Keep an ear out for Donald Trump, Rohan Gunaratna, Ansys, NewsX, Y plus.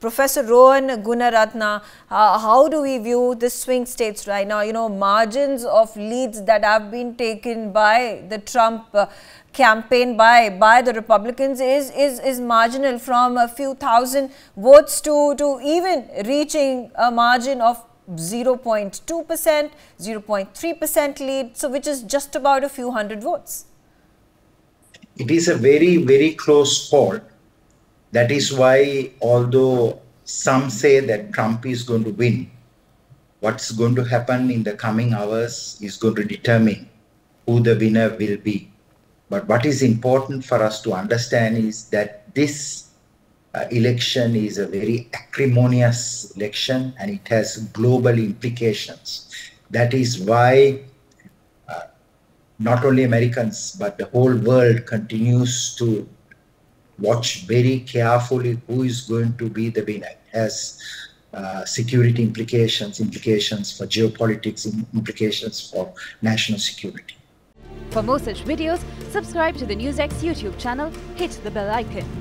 Professor Rohan Gunaratna, how do we view the swing states right now? You know, margins of leads that have been taken by the Trump campaign by the Republicans is marginal, from a few thousand votes to even reaching a margin of 0.2%, 0.3% lead, so which is just about a few hundred votes. It is a very, very close call. That is why, although some say that Trump is going to win, what's going to happen in the coming hours is going to determine who the winner will be. But what is important for us to understand is that this election is a very acrimonious election, and it has global implications. That is why not only Americans, but the whole world continues to watch very carefully who is going to be the winner. It has security implications, implications for geopolitics, implications for national security. For more such videos, subscribe to the NewsX YouTube channel, hit the bell icon.